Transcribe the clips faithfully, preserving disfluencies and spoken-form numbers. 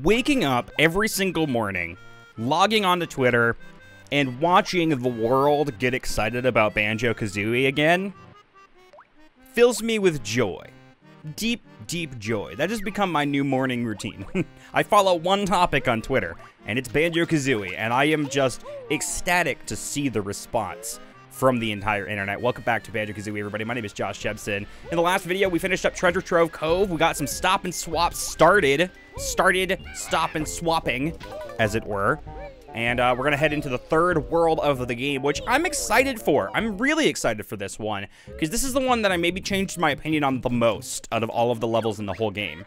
waking up every single morning, logging onto Twitter, and watching the world get excited about Banjo-Kazooie again fills me with joy. Deep, deep joy. That has become my new morning routine. I follow one topic on Twitter, and it's Banjo-Kazooie, and I am just ecstatic to see the response from the entire internet. Welcome back to Banjo-Kazooie, everybody. My name is Josh Jepson. In the last video, we finished up Treasure Trove Cove. We got some stop and swap started. Started stop and swapping, as it were. And uh, we're gonna head into the third world of the game, which I'm excited for. I'm really excited for this one, because this is the one that I maybe changed my opinion on the most out of all of the levels in the whole game.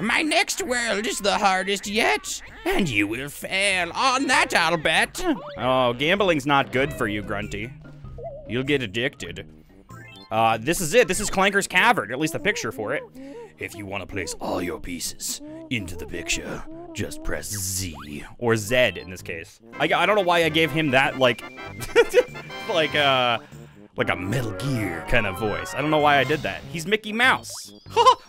My next world is the hardest yet, and you will fail on that, I'll bet. Oh, gambling's not good for you, Grunty. You'll get addicted. Uh, this is it. This is Clanker's Cavern, at least the picture for it. If you want to place all your pieces into the picture, just press Z, or Z in this case. I, I don't know why I gave him that, like, like, uh, like a Metal Gear kind of voice. I don't know why I did that. He's Mickey Mouse.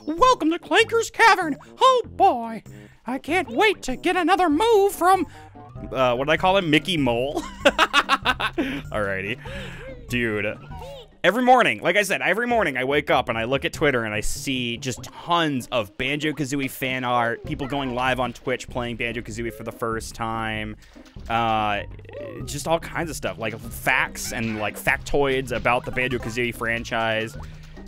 Welcome to Clanker's Cavern. Oh boy, I can't wait to get another move from, uh, what did I call him? Mickey Mole? Alrighty, dude. Every morning, like I said, every morning I wake up and I look at Twitter and I see just tons of Banjo-Kazooie fan art, people going live on Twitch playing Banjo-Kazooie for the first time, uh, just all kinds of stuff, like facts and like factoids about the Banjo-Kazooie franchise.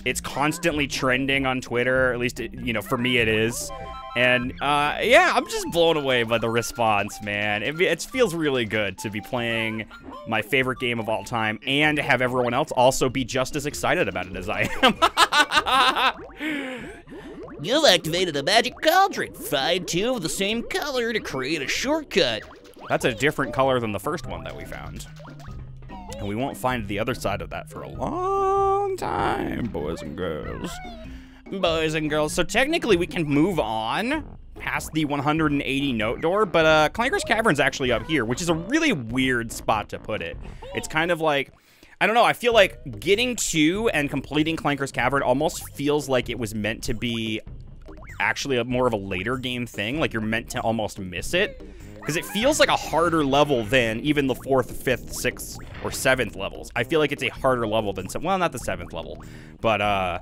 It's constantly trending on Twitter, at least, it, you know, for me it is. And uh, yeah, I'm just blown away by the response, man. It, it feels really good to be playing my favorite game of all time and have everyone else also be just as excited about it as I am. You've activated a magic cauldron. Find two of the same color to create a shortcut. That's a different color than the first one that we found. And we won't find the other side of that for a long time, boys and girls. Boys and girls, so technically we can move on past the one hundred eighty note door, but uh, Clanker's Cavern's actually up here, which is a really weird spot to put it. It's kind of like, I don't know, I feel like getting to and completing Clanker's Cavern almost feels like it was meant to be actually a, more of a later game thing, like you're meant to almost miss it, because it feels like a harder level than even the fourth, fifth, sixth, or seventh levels. I feel like it's a harder level than, some, well, not the seventh level, but uh,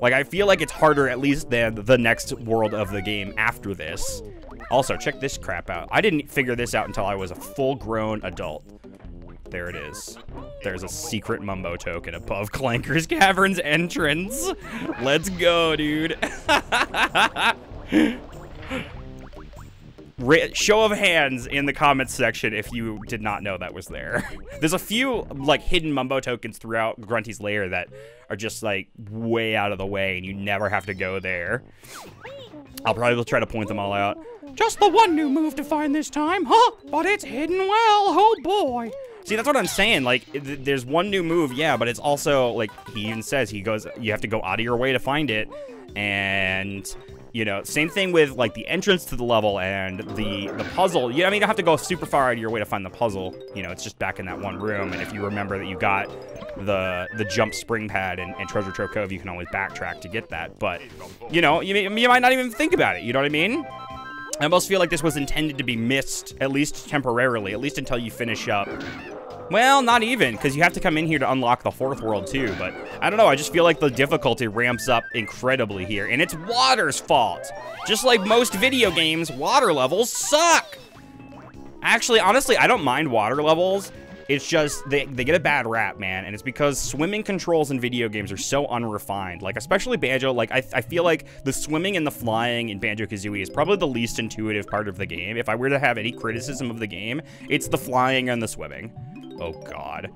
like I feel like it's harder at least than the next world of the game after this. Also, check this crap out. I didn't figure this out until I was a full-grown adult. There it is. There's a secret Mumbo token above Clanker's Cavern's entrance. Let's go, dude. Show of hands in the comments section if you did not know that was there. There's a few like hidden Mumbo tokens throughout Grunty's Lair that are just like way out of the way and you never have to go there. I'll probably try to point them all out. Just the one new move to find this time, huh? But it's hidden well, oh boy. See, that's what I'm saying. Like, th there's one new move, yeah, but it's also like he even says he goes, you have to go out of your way to find it, and you know, same thing with like the entrance to the level and the the puzzle. You, I mean, you don't have to go super far out of your way to find the puzzle. You know, it's just back in that one room. And if you remember that you got the the jump spring pad and, and Treasure Trove Cove, you can always backtrack to get that. But you know, you you might not even think about it. You know what I mean? I almost feel like this was intended to be missed, at least temporarily, at least until you finish up. Well, not even, because you have to come in here to unlock the fourth world too, but I don't know, I just feel like the difficulty ramps up incredibly here, and it's water's fault. Just like most video games, water levels suck. Actually, honestly, I don't mind water levels. It's just, they, they get a bad rap, man, and it's because swimming controls in video games are so unrefined. Like, especially Banjo, like, I, I feel like the swimming and the flying in Banjo-Kazooie is probably the least intuitive part of the game. If I were to have any criticism of the game, it's the flying and the swimming. Oh God,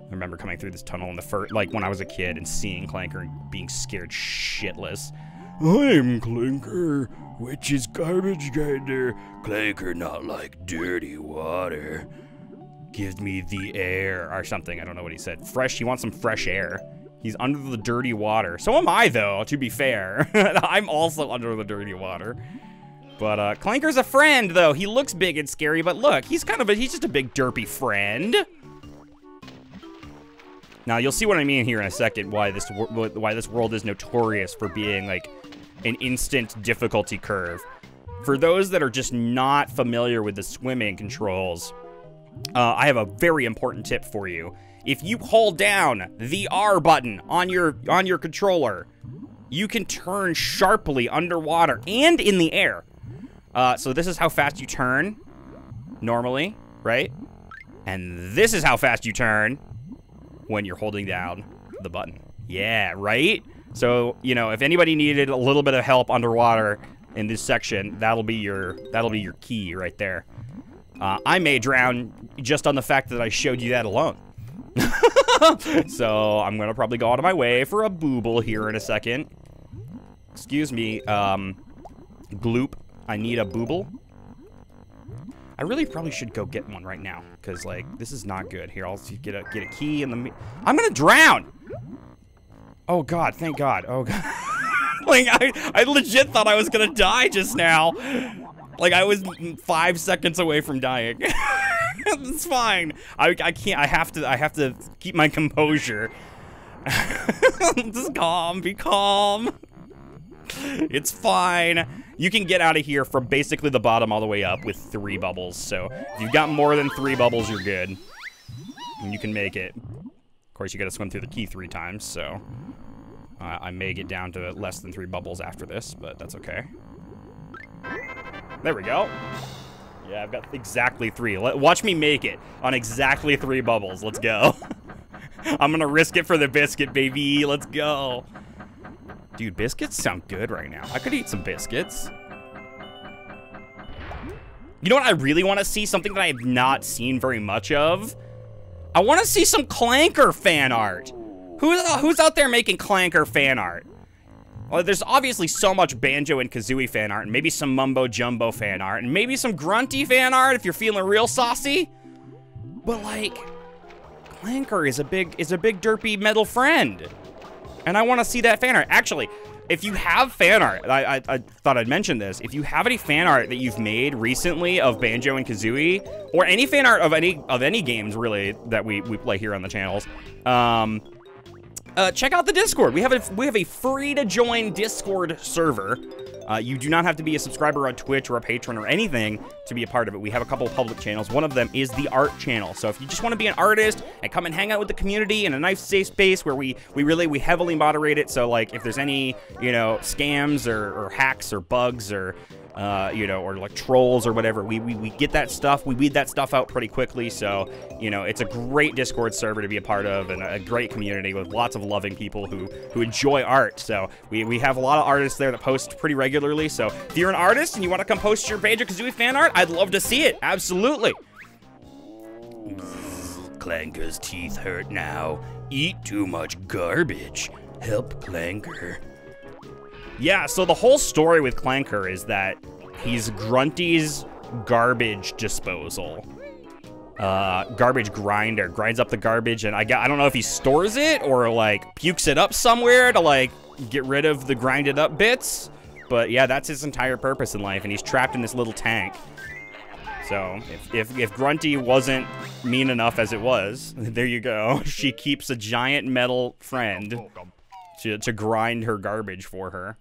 I remember coming through this tunnel in the first, like when I was a kid and seeing Clanker and being scared shitless. I'm Clanker, which is garbage grinder. Clanker not like dirty water. Give me the air or something, I don't know what he said. Fresh, he wants some fresh air. He's under the dirty water. So am I though, to be fair. I'm also under the dirty water. But uh, Clanker's a friend, though. He looks big and scary, but look, he's kind of a, he's just a big derpy friend. Now you'll see what I mean here in a second. Why this why this world is notorious for being like an instant difficulty curve. For those that are just not familiar with the swimming controls, uh, I have a very important tip for you. If you hold down the R button on your on your controller, you can turn sharply underwater and in the air. Uh, so this is how fast you turn normally, right? And this is how fast you turn when you're holding down the button. Yeah, right? So, you know, if anybody needed a little bit of help underwater in this section, that'll be your that'll be your key right there. Uh, I may drown just on the fact that I showed you that alone. So I'm gonna probably go out of my way for a booble here in a second. Excuse me, um, gloop. I need a booble. I really probably should go get one right now, because, like, this is not good. Here, I'll get a, get a key and the... I'm gonna drown! Oh, God, thank God. Oh, God. Like, I, I legit thought I was gonna die just now. Like, I was five seconds away from dying. It's fine. I, I can't, I have to, I have to keep my composure. Just calm, be calm. It's fine. You can get out of here from basically the bottom all the way up with three bubbles. So if you've got more than three bubbles, you're good. And you can make it. Of course, you gotta swim through the key three times, so. Uh, I may get down to less than three bubbles after this, but that's okay. There we go. Yeah, I've got exactly three. Let, watch me make it on exactly three bubbles. Let's go. I'm gonna risk it for the biscuit, baby. Let's go. Dude, biscuits sound good right now. I could eat some biscuits. You know what I really want to see? Something that I have not seen very much of. I want to see some Clanker fan art. Who, who's out there making Clanker fan art? Well, there's obviously so much Banjo and Kazooie fan art, and maybe some Mumbo Jumbo fan art, and maybe some Grunty fan art if you're feeling real saucy. But, like, Clanker is a big, is a big derpy metal friend. And I want to see that fan art. Actually, if you have fan art, I, I, I thought I'd mention this. If you have any fan art that you've made recently of Banjo and Kazooie, or any fan art of any of any games really that we we play here on the channels, um, uh, check out the Discord. We have a we have a free to join Discord server. Uh, you do not have to be a subscriber on Twitch or a patron or anything to be a part of it. We have a couple of public channels. One of them is the art channel. So if you just want to be an artist and come and hang out with the community in a nice safe space where we, we really, we heavily moderate it. So, like, if there's any, you know, scams or, or hacks or bugs or, uh, you know, or like trolls or whatever, we, we, we get that stuff. We weed that stuff out pretty quickly. So, you know, it's a great Discord server to be a part of and a great community with lots of loving people who, who enjoy art. So we, we have a lot of artists there that post pretty regularly. Regularly, so if you're an artist and you want to come post your Banjo-Kazooie fan art, I'd love to see it. Absolutely. Clanker's teeth hurt now. Eat too much garbage. Help Clanker. Yeah, so the whole story with Clanker is that he's Grunty's garbage disposal. Uh, garbage grinder. Grinds up the garbage, and I, got, I don't know if he stores it or, like, pukes it up somewhere to, like, get rid of the grinded up bits. But yeah, that's his entire purpose in life, and he's trapped in this little tank. So if, if, if Grunty wasn't mean enough as it was, there you go. She keeps a giant metal friend to, to grind her garbage for her.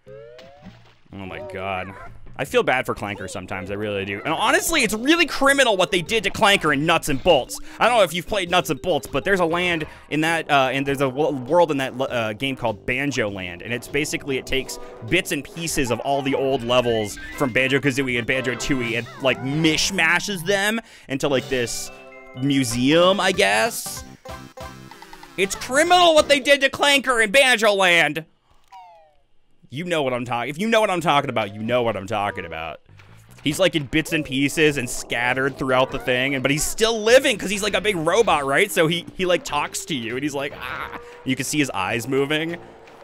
Oh my God. I feel bad for Clanker sometimes, I really do. And honestly, it's really criminal what they did to Clanker in Nuts and Bolts. I don't know if you've played Nuts and Bolts, but there's a land in that, uh, and there's a world in that uh, game called Banjo Land, and it's basically, it takes bits and pieces of all the old levels from Banjo-Kazooie and Banjo-Tooie and, like, mishmashes them into, like, this museum, I guess. It's criminal what they did to Clanker in Banjo Land. You know what I'm talking, if you know what I'm talking about, you know what I'm talking about. He's like in bits and pieces and scattered throughout the thing, and but he's still living because he's like a big robot, right? So he, he like talks to you and he's like, ah, you can see his eyes moving.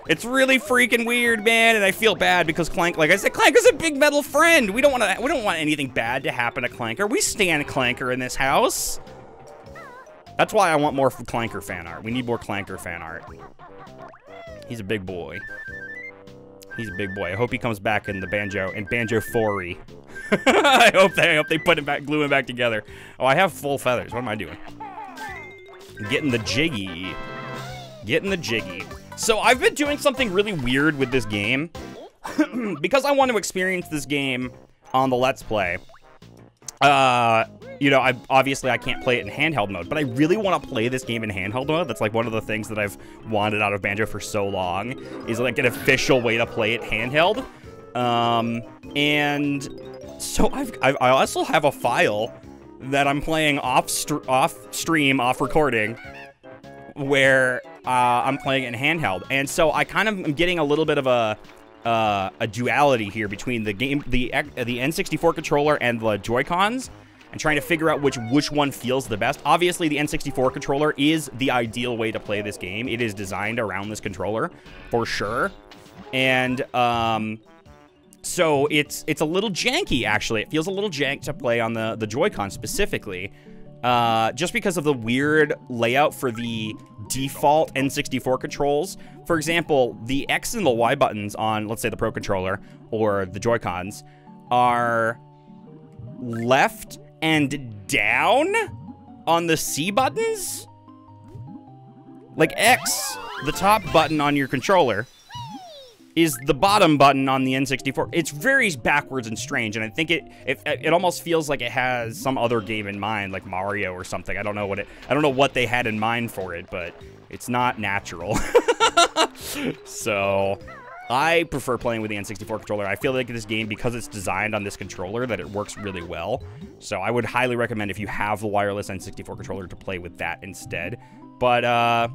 It's really freaking weird, man, and I feel bad because Clank, like I said, Clanker's a big metal friend. We don't want to, we don't want anything bad to happen to Clanker. We stand Clanker in this house. That's why I want more Clanker fan art. We need more Clanker fan art. He's a big boy. He's a big boy. I hope he comes back in the Banjo and Banjo four-y. I hope they I hope they put him back, glue him back together. Oh, I have full feathers. What am I doing? Getting the jiggy. Getting the jiggy. So I've been doing something really weird with this game because I want to experience this game on the Let's Play. Uh, you know, I obviously I can't play it in handheld mode, but I really want to play this game in handheld mode. That's like one of the things that I've wanted out of Banjo for so long, is like an official way to play it handheld. Um, and so I've, I've I also have a file that I'm playing off st off stream, off recording, where uh, I'm playing it in handheld, and so I kind of am getting a little bit of a. Uh, a duality here between the game, the uh, the N sixty-four controller and the Joy-Cons, and trying to figure out which which one feels the best. Obviously, the N sixty-four controller is the ideal way to play this game. It is designed around this controller, for sure. And um, so it's it's a little janky, actually. It feels a little jank to play on the the Joy-Con specifically, uh, just because of the weird layout for the default N sixty-four controls. For example, the X and the Y buttons on, let's say, the Pro Controller or the Joy-Cons are left and down on the C buttons. Like X, the top button on your controller, is the bottom button on the N sixty-four. It's very backwards and strange, and I think it, it it almost feels like it has some other game in mind, like Mario or something. I don't know what it I don't know what they had in mind for it, but it's not natural. So I prefer playing with the N sixty-four controller. I feel like this game, because it's designed on this controller, that it works really well. So I would highly recommend, if you have the wireless N sixty-four controller, to play with that instead. But uh,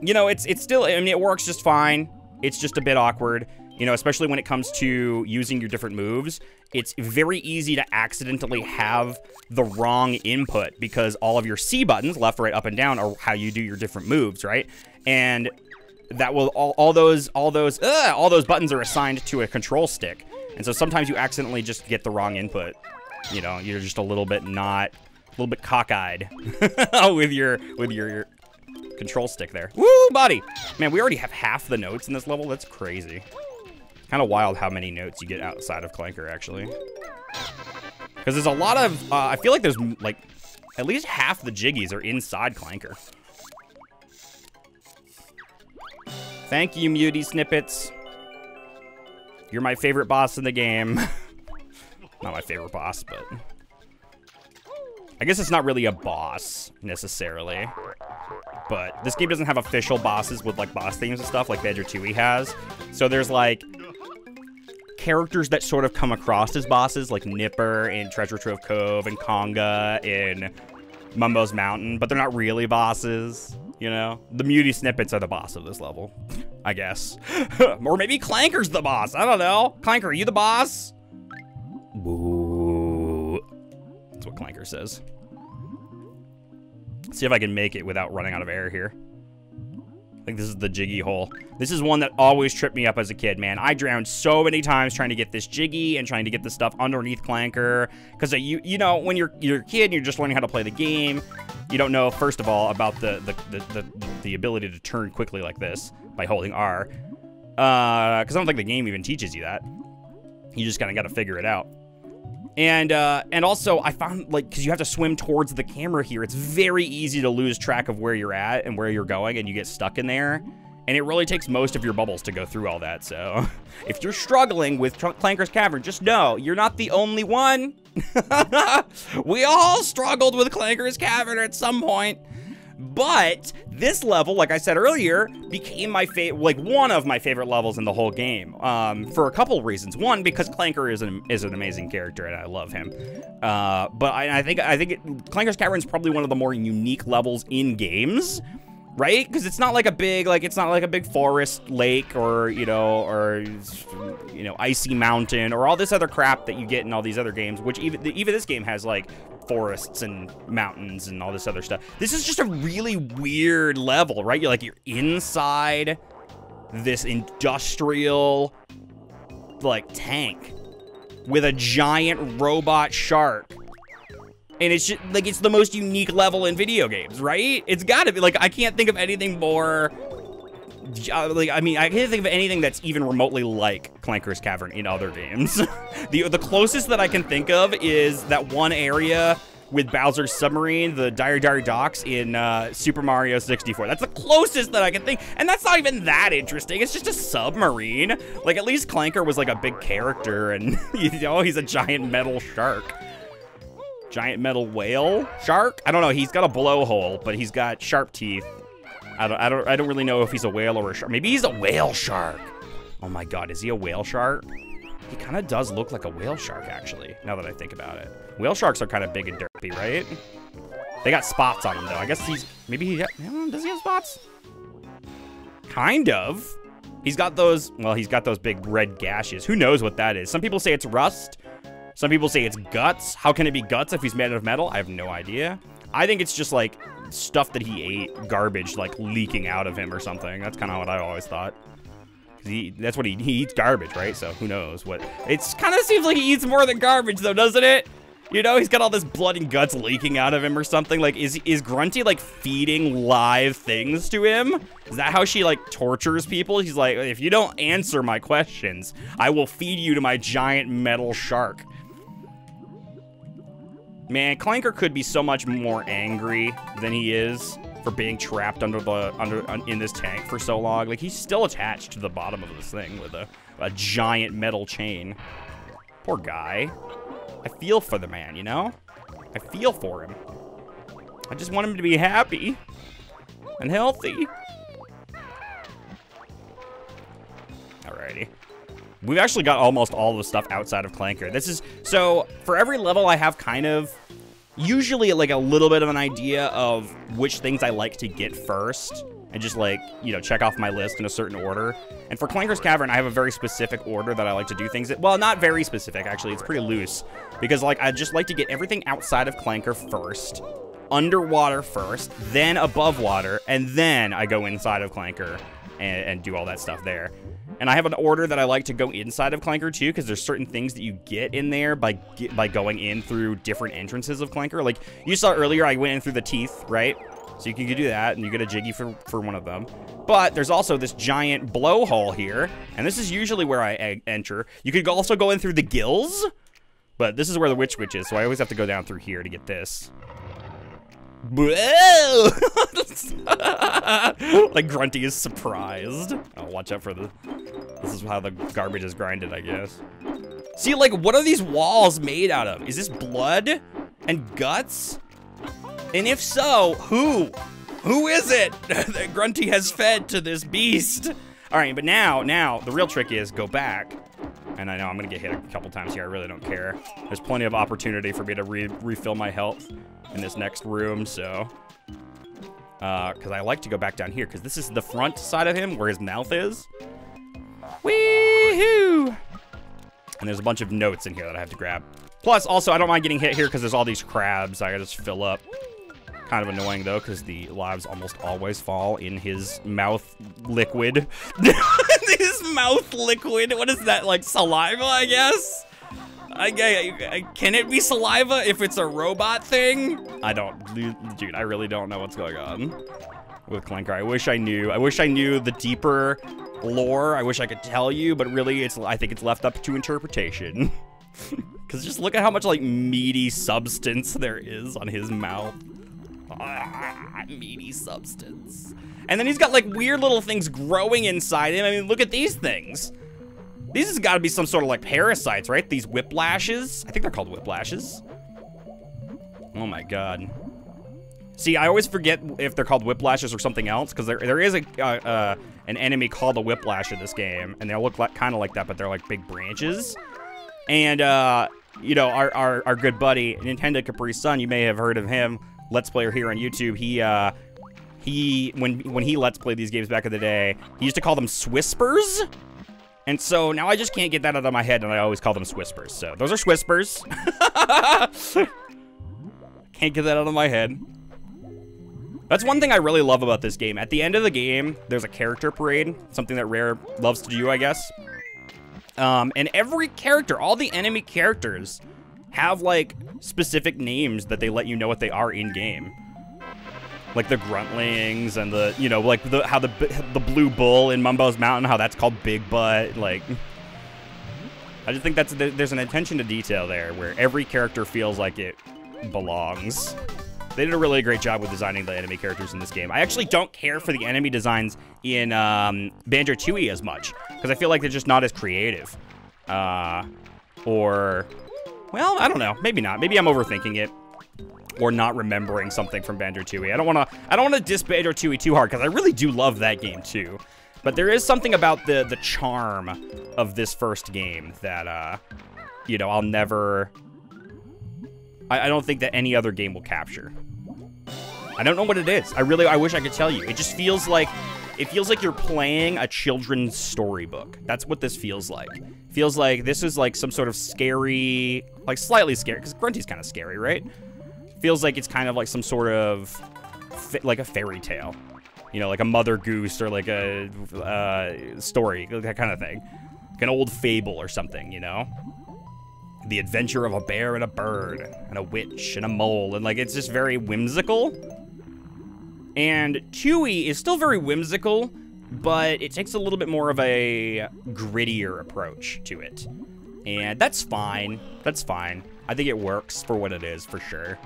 you know, it's it's still, I mean, it works just fine. It's just a bit awkward, you know, especially when it comes to using your different moves. It's very easy to accidentally have the wrong input, because all of your C buttons, left, right, up, and down, are how you do your different moves, right? And that will all, all those all those uh, all those buttons are assigned to a control stick, and so sometimes you accidentally just get the wrong input. You know, you're just a little bit not a little bit cockeyed with your with your. your control stick there. Woo, buddy! Man, we already have half the notes in this level. That's crazy. Kind of wild how many notes you get outside of Clanker, actually. Because there's a lot of, uh, I feel like there's, like, at least half the jiggies are inside Clanker. Thank you, Muty Snippets. You're my favorite boss in the game. Not my favorite boss, but... I guess it's not really a boss, necessarily. But this game doesn't have official bosses with, like, boss themes and stuff like Banjo-Tooie has. So there's, like, characters that sort of come across as bosses, like Nipper in Treasure Trove Cove and Konga in Mumbo's Mountain. But they're not really bosses, you know? The Muty Snippets are the boss of this level, I guess. Or maybe Clanker's the boss. I don't know. Clanker, are you the boss? Woo. That's what Clanker says. See if I can make it without running out of air here. I think this is the jiggy hole. This is one that always tripped me up as a kid, man. I drowned so many times trying to get this jiggy and trying to get the stuff underneath Clanker. Because, you you know, when you're, you're a kid and you're just learning how to play the game, you don't know, first of all, about the, the, the, the, the ability to turn quickly like this by holding R. Because uh, I don't think the game even teaches you that. You just kind of got to figure it out. And uh, and also, I found, like, because you have to swim towards the camera here, it's very easy to lose track of where you're at and where you're going, and you get stuck in there. And it really takes most of your bubbles to go through all that, so if you're struggling with Clanker's Cavern, just know you're not the only one. We all struggled with Clanker's Cavern at some point. But this level, like I said earlier, became my favorite, like one of my favorite levels in the whole game, um, for a couple reasons. One, because Clanker is an is an amazing character, and I love him. Uh, but I, I think I think it, Clanker's Cavern is probably one of the more unique levels in games, right? Because it's not like a big like it's not like a big forest, lake, or you know, or you know, icy mountain, or all this other crap that you get in all these other games. Which even even this game has, like, forests and mountains and all this other stuff. This is just a really weird level, right? You're like, you're inside this industrial, like, tank with a giant robot shark. And it's just, like, it's the most unique level in video games, right? It's gotta be, like, I can't think of anything more, like, I mean, I can't think of anything that's even remotely like Clanker's Cavern in other games. the the closest that I can think of is that one area with Bowser's submarine, the Dire Dire Docks in uh, Super Mario sixty-four. That's the closest that I can think, and that's not even that interesting. It's just a submarine. Like, at least Clanker was like a big character, and you know, he's a giant metal shark. Giant metal whale shark? I don't know. He's got a blowhole, but he's got sharp teeth. I don't, I don't, I don't really know if he's a whale or a shark. Maybe he's a whale shark. Oh my God, is he a whale shark? He kind of does look like a whale shark, actually, now that I think about it. Whale sharks are kind of big and derpy, right? They got spots on them, though. I guess he's, maybe he, does he have spots? Kind of. He's got those, well, he's got those big red gashes. Who knows what that is? Some people say it's rust. Some people say it's guts. How can it be guts if he's made out of metal? I have no idea. I think it's just like stuff that he ate, garbage, like leaking out of him or something. That's kind of what I always thought. He, that's what he, he eats garbage, right? So who knows what. It's kind of seems like he eats more than garbage though, doesn't it? You know, he's got all this blood and guts leaking out of him or something. Like, is is Grunty like feeding live things to him? Is that how she like tortures people? He's like, if you don't answer my questions, I will feed you to my giant metal shark. Man, Clanker could be so much more angry than he is for being trapped under the under un, in this tank for so long. Like, he's still attached to the bottom of this thing with a, a giant metal chain. Poor guy. I feel for the man, you know? I feel for him. I just want him to be happy and healthy. Alrighty. We've actually got almost all the stuff outside of Clanker. This is, so for every level I have kind of usually like a little bit of an idea of which things I like to get first and just like, you know, check off my list in a certain order. And for Clanker's Cavern, I have a very specific order that I like to do things in. Well, not very specific, actually. It's pretty loose because like I just like to get everything outside of Clanker first, underwater first, then above water, and then I go inside of Clanker and, and do all that stuff there. And I have an order that I like to go inside of Clanker too, because there's certain things that you get in there by get, by going in through different entrances of Clanker. Like you saw earlier, I went in through the teeth, right? So you can do that, and you get a Jiggy for, for one of them. But there's also this giant blowhole here, and this is usually where I enter. You could also go in through the gills, but this is where the Witch Witch is, so I always have to go down through here to get this. Like Grunty is surprised. Oh, watch out for the, this is how the garbage is grinded, I guess. See, like, what are these walls made out of? Is this blood and guts? And if so, who? Who is it that Grunty has fed to this beast? All right, but now, now, the real trick is go back. And I know I'm gonna get hit a couple times here. I really don't care. There's plenty of opportunity for me to re refill my health in this next room, so. Uh, cause I like to go back down here, cause this is the front side of him where his mouth is. Wee-hoo! And there's a bunch of notes in here that I have to grab. Plus, also, I don't mind getting hit here cause there's all these crabs I gotta just fill up. Kind of annoying though, cause the lives almost always fall in his mouth liquid. His mouth liquid, what is that, like saliva, I guess? I, I, I, can it be saliva if it's a robot thing? I don't, dude, I really don't know what's going on with Clanker. I wish I knew. I wish I knew the deeper lore. I wish I could tell you, but really it's, I think it's left up to interpretation. Cause just look at how much like meaty substance there is on his mouth. Ah, meaty substance. And then he's got like weird little things growing inside him. I mean, look at these things. These has got to be some sort of like parasites, right? These whiplashes. I think they're called whiplashes. Oh my God. See, I always forget if they're called whiplashes or something else, because there there is a uh, uh, an enemy called a whiplash in this game, and they'll look like, kind of like that, but they're like big branches. And uh, you know, our, our our good buddy Nintendo Capri Sun, you may have heard of him. Let's player here on YouTube. He uh, he when when he let's play these games back in the day, he used to call them Swispers. And so now I just can't get that out of my head, and I always call them Swispers. So those are Swispers. Can't get that out of my head. That's one thing I really love about this game. At the end of the game, there's a character parade, something that Rare loves to do, I guess. Um, and every character, all the enemy characters, have like specific names that they let you know what they are in game. Like the Gruntlings and the, you know, like the, how the the blue bull in Mumbo's Mountain, how that's called Big Butt. Like, I just think that's, there's an attention to detail there where every character feels like it belongs. They did a really great job with designing the enemy characters in this game. I actually don't care for the enemy designs in um, Banjo-Tooie as much, because I feel like they're just not as creative. Uh, or, well, I don't know. Maybe not. Maybe I'm overthinking it, or not remembering something from Banjo-Tooie. I don't want to. I don't want to diss Banjo-Tooie too hard, because I really do love that game too. But there is something about the the charm of this first game that, uh, you know, I'll never. I, I don't think that any other game will capture. I don't know what it is. I really, I wish I could tell you. It just feels like, it feels like you're playing a children's storybook. That's what this feels like. Feels like this is like some sort of scary, like slightly scary, because Grunty's kind of scary, right? Feels like it's kind of like some sort of, like a fairy tale. You know, like a Mother Goose or like a uh, story, that kind of thing. Like an old fable or something, you know? The adventure of a bear and a bird and a witch and a mole. And like, it's just very whimsical. And Tooie is still very whimsical, but it takes a little bit more of a grittier approach to it. And that's fine. That's fine. I think it works for what it is, for sure.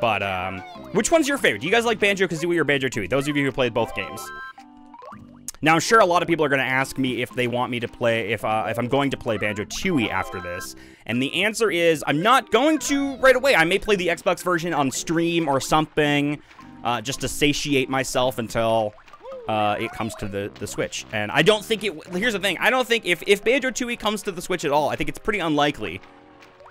But, um, which one's your favorite? Do you guys like Banjo-Kazooie or Banjo-Tooie? Those of you who played both games. Now, I'm sure a lot of people are going to ask me if they want me to play, if uh, if I'm going to play Banjo-Tooie after this. And the answer is, I'm not going to right away. I may play the Xbox version on stream or something. Uh, just to satiate myself until uh, it comes to the, the Switch. And I don't think it... Here's the thing. I don't think... If, if Banjo-Tooie comes to the Switch at all, I think it's pretty unlikely.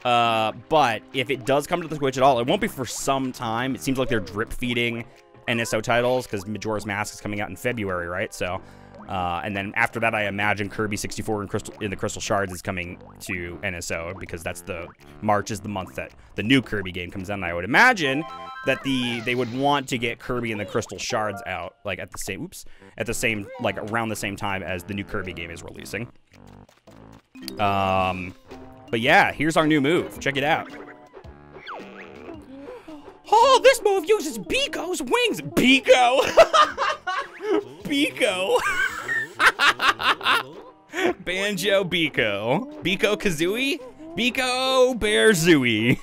Uh, but if it does come to the Switch at all, it won't be for some time. It seems like they're drip-feeding N S O titles, because Majora's Mask is coming out in February, right? So, uh, and then after that, I imagine Kirby sixty-four and Crystal, in the Crystal Shards is coming to N S O, because that's the... March is the month that the new Kirby game comes out, and I would imagine... that the they would want to get Kirby and the Crystal Shards out like at the same oops at the same like around the same time as the new Kirby game is releasing. Um, but yeah, here's our new move. Check it out. Oh, this move uses Biko's wings. Biko, Biko, Banjo Biko, Biko Kazooie, Biko Bear Zooey.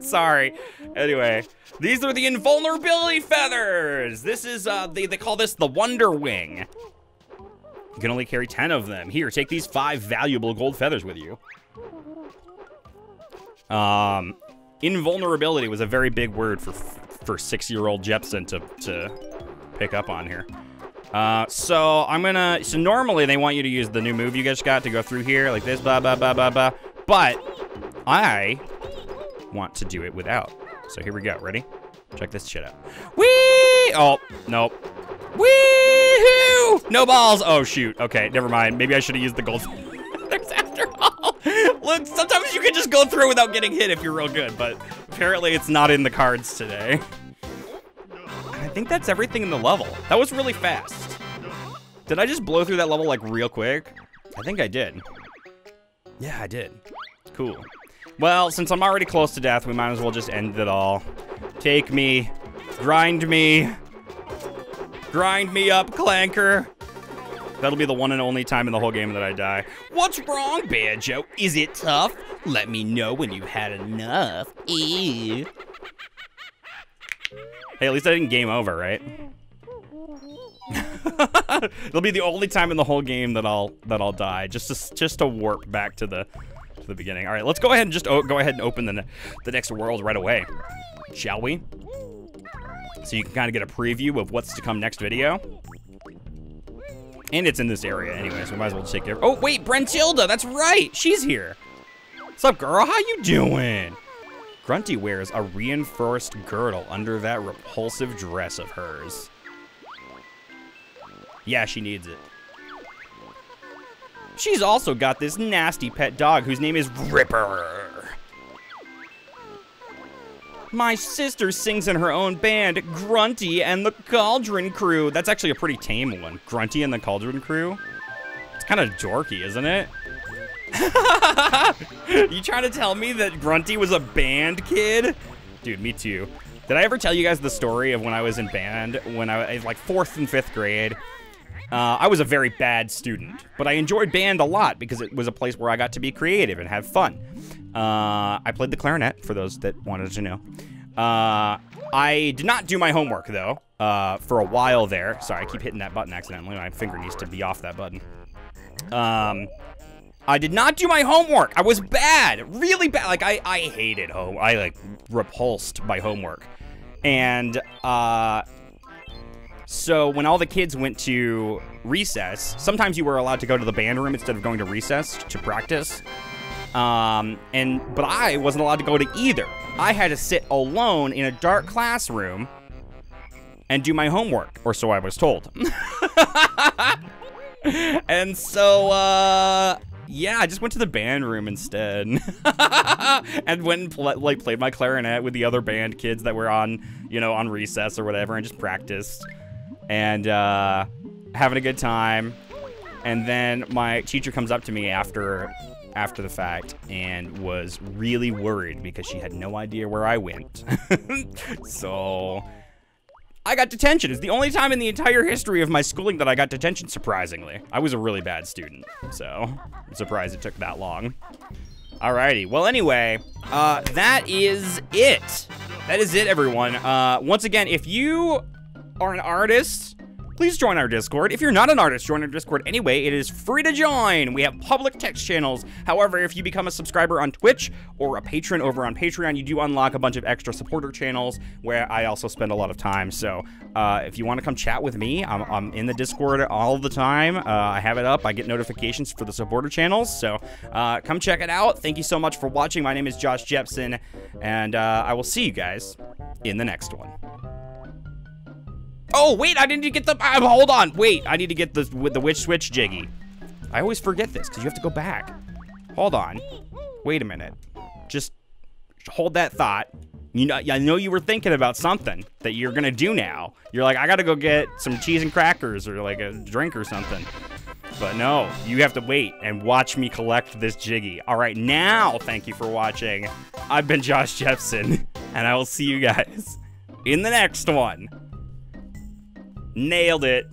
Sorry. Anyway, these are the invulnerability feathers. This is, uh, they, they call this the Wonder Wing. You can only carry ten of them. Here, take these five valuable gold feathers with you. Um, invulnerability was a very big word for for six-year-old Jepson to, to pick up on here. Uh, so I'm gonna, so normally they want you to use the new move you guys got to go through here, like this, blah, blah, blah, blah, blah. But I... want to do it without. So here we go, ready? Check this shit out. Whee! Oh, nope. Wee-hoo! No balls! Oh, shoot. Okay, never mind. Maybe I should have used the gold feathers after all. Look, sometimes you can just go through without getting hit if you're real good, but apparently it's not in the cards today. I think that's everything in the level. That was really fast. Did I just blow through that level like real quick? I think I did. Yeah, I did. Cool. Well, since I'm already close to death, we might as well just end it all. Take me, grind me, grind me up, Clanker. That'll be the one and only time in the whole game that I die. What's wrong, Banjo? Is it tough? Let me know when you've had enough. Ew. Hey, at least I didn't game over, right? It'll be the only time in the whole game that I'll that I'll die, just to, just to warp back to the. To the beginning. All right, let's go ahead and just o go ahead and open the, ne the next world right away, shall we? So you can kind of get a preview of what's to come next video. And it's in this area anyway, so we might as well take care of. Oh, wait, Brentilda, that's right, she's here. What's up, girl, how you doing? Grunty wears a reinforced girdle under that repulsive dress of hers. Yeah, she needs it. She's also got this nasty pet dog whose name is Ripper. My sister sings in her own band, Grunty and the Cauldron Crew. That's actually a pretty tame one. Grunty and the Cauldron Crew? It's kind of dorky, isn't it? You trying to tell me that Grunty was a band kid? Dude, me too. Did I ever tell you guys the story of when I was in band? When I was like fourth and fifth grade. Uh, I was a very bad student, but I enjoyed band a lot because it was a place where I got to be creative and have fun. Uh, I played the clarinet, for those that wanted to know. Uh, I did not do my homework, though, uh, for a while there. Sorry, I keep hitting that button accidentally. My finger needs to be off that button. Um, I did not do my homework. I was bad, really bad. Like, I, I hated home. I, like, repulsed my homework. And, uh... so when all the kids went to recess, sometimes you were allowed to go to the band room instead of going to recess to practice. Um, and but I wasn't allowed to go to either. I had to sit alone in a dark classroom and do my homework, or so I was told. And so, uh, yeah, I just went to the band room instead. And went and pl like played my clarinet with the other band kids that were on, you know, on recess or whatever, and just practiced. And uh, having a good time. And then my teacher comes up to me after after the fact and was really worried because she had no idea where I went. So I got detention. It's the only time in the entire history of my schooling that I got detention, surprisingly. I was a really bad student, so I'm surprised it took that long. Alrighty, well anyway, uh, that is it. That is it, everyone. Uh, once again, if you are an artist, please join our Discord. If you're not an artist, join our Discord anyway. It is free to join. We have public text channels. However, if you become a subscriber on Twitch or a patron over on Patreon, you do unlock a bunch of extra supporter channels where I also spend a lot of time. So uh, if you want to come chat with me, I'm, I'm in the Discord all the time. Uh, I have it up. I get notifications for the supporter channels. So uh, come check it out. Thank you so much for watching. My name is Josh Jepson, and uh, I will see you guys in the next one. Oh, wait, I didn't get the, uh, hold on. Wait, I need to get the, with the witch switch jiggy. I always forget this, because you have to go back. Hold on. Wait a minute. Just hold that thought. You know, I know you were thinking about something that you're going to do now. You're like, I got to go get some cheese and crackers or like a drink or something. But no, you have to wait and watch me collect this jiggy. All right, now, thank you for watching. I've been Josh Jepson, and I will see you guys in the next one. Nailed it.